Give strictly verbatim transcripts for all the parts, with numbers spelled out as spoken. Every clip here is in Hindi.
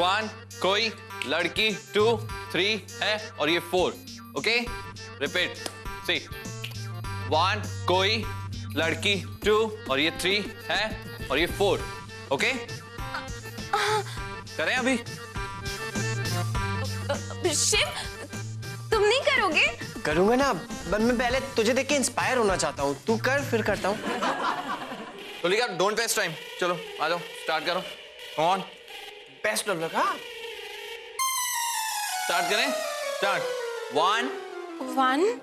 वन कोई लड़की, टू थ्री है और ये four. Okay repeat C, one कोई लड़की, टू और ये थ्री है और ये फोर. ओके करें अभी? शिव तुम नहीं करोगे? करूंगा ना, बट मैं पहले तुझे देख के इंस्पायर होना चाहता हूँ. तू कर फिर करता हूँ. तुलिका डोंट वेस्ट टाइम, चलो आ जाओ स्टार्ट करो. On best of luck. हाँ स्टार्ट करें, स्टार्ट. वन वन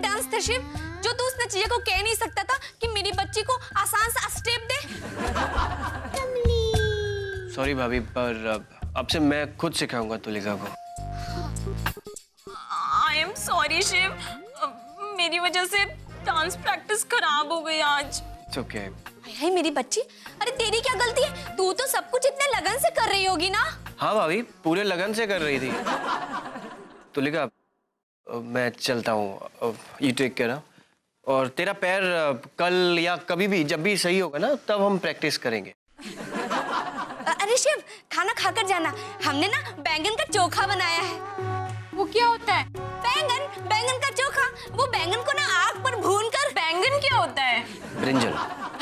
डांस था शिव जो तू उस नचिया को कह नहीं सकता था कि मेरी बच्ची को आसान सा स्टेप दे. सॉरी भाभी, पर अब से मैं खुद सिखाऊंगा तुलिका को. आई एम सॉरी शिव, मेरी वजह से डांस प्रैक्टिस खराब हो गई आज. It's okay. अरे मेरी बच्ची, अरे तेरी क्या गलती है? तू तो सब कुछ इतने लगन से कर रही होगी ना. हाँ भाभी पूरे लगन से कर रही थी. तुलिका मैं चलता हूँ, यू टेक केयर. और तेरा पैर कल या कभी भी जब भी सही होगा ना तब हम प्रैक्टिस करेंगे. अरे शिव खाना खाकर जाना, हमने ना बैंगन का चोखा बनाया है. वो क्या होता है? बैंगन, बैंगन का चोखा. वो बैंगन को ना आग पर भून कर. बैंगन क्या होता है? ब्रिंजल.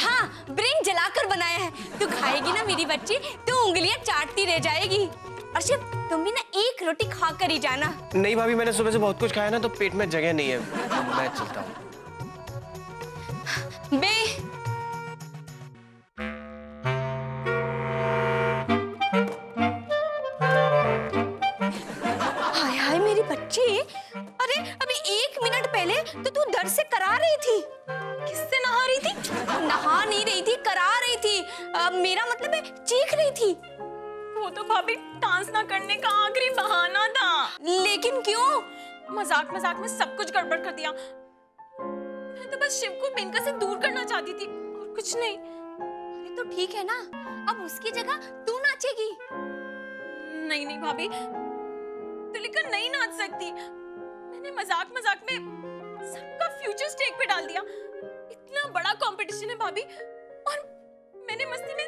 हाँ ब्रिंज जलाकर बनाया है. तू खाएगी ना मेरी बच्ची, तू उंगलियाँ चाटती रह जाएगी. और शिव तुम भी ना एक रोटी खा कर ही जाना. नहीं भाभी मैंने सुबह से बहुत कुछ खाया ना तो पेट में जगह नहीं है. मैं चलता हूँ. बे हाय हाय मेरी बच्ची, अरे अभी एक मिनट पहले तो तू दर्द से करा रही थी. किससे नहा रही थी? नहा नहीं रही थी, करा रही थी. आ, मेरा मतलब है चीख रही थी. वो तो भाभी डांस ना करने का आखिरी बहाना था. लेकिन क्यों? मजाक मजाक में सब कुछ गड़बड़ कर दिया. मैं तो बस शिव को मेनका से दूर करना चाहती थी और कुछ नहीं. अरे तो ठीक है ना, अब उसकी जगह तू नाचेगी. नहीं नहीं भाभी तुलिका नहीं नाच सकती. मैंने मजाक मजाक में सबका फ्यूचर स्टेक पे डाल दिया. इतना बड़ा कॉम्पिटिशन है भाभी और मैंने मस्ती में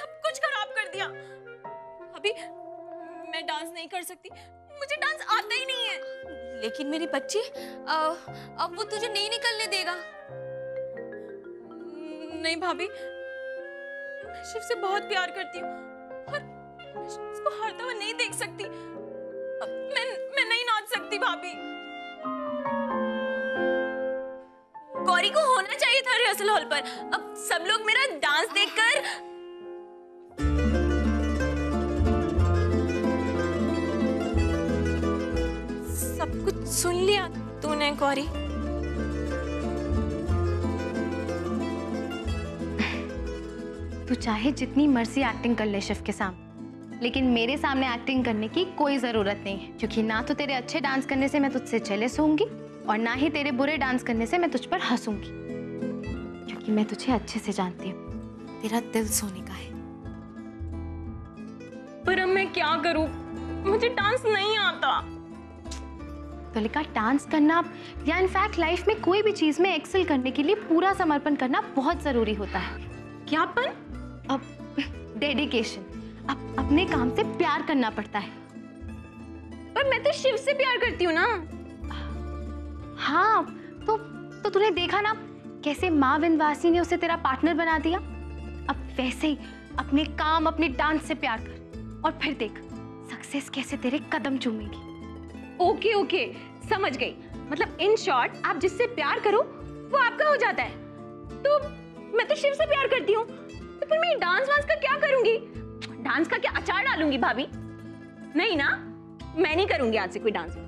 सब कुछ खराब कर दिया. अभी मैं डांस नहीं कर सकती, मुझे डांस आता ही नहीं है. लेकिन मेरी बच्ची अब वो तुझे नहीं निकलने देगा. नहीं भाभी मैं शिव से बहुत प्यार करती हूँ और इसको हारता हुआ नहीं देख सकती. मैं मैं नहीं नाच सकती भाभी. गौरी को होना चाहिए था रिहर्सल हॉल पर. अब सब लोग मेरा डांस देखकर. कुछ सुन लिया तूने गौरी? तू चाहे जितनी मर्जी एक्टिंग कर ले शिव के सामने, लेकिन मेरे सामने एक्टिंग करने की कोई जरूरत नहीं है. क्योंकि ना तो तेरे अच्छे डांस करने से मैं तुझसे जेलस होऊंगी और ना ही तेरे बुरे डांस करने से मैं तुझ पर हंसूंगी. क्योंकि मैं तुझे अच्छे से जानती हूँ. तेरा दिल सोने का है. पर अब मैं क्या करूँ? मुझे डांस नहीं आता. तुलिका डांस करना या इनफैक्ट लाइफ में कोई भी चीज में एक्सेल करने के लिए पूरा समर्पण करना बहुत जरूरी होता है. क्या पर? अब डेडिकेशन. अब अपने काम से प्यार करना पड़ता है. पर मैं तो शिव से प्यार करती हूँ ना. हाँ तो तो तूने देखा ना कैसे माँ विनवासी ने उसे तेरा पार्टनर बना दिया. अब वैसे ही अपने काम अपने डांस से प्यार कर और फिर देख सक्सेस कैसे तेरे कदम चूमेगी. ओके ओके समझ गई. मतलब इन शॉर्ट आप जिससे प्यार करो वो आपका हो जाता है. तो मैं तो शिव से प्यार करती हूँ तो फिर मैं डांस वांस का क्या करूंगी? डांस का क्या अचार डालूंगी भाभी? नहीं ना, मैं नहीं करूंगी आज से कोई डांस.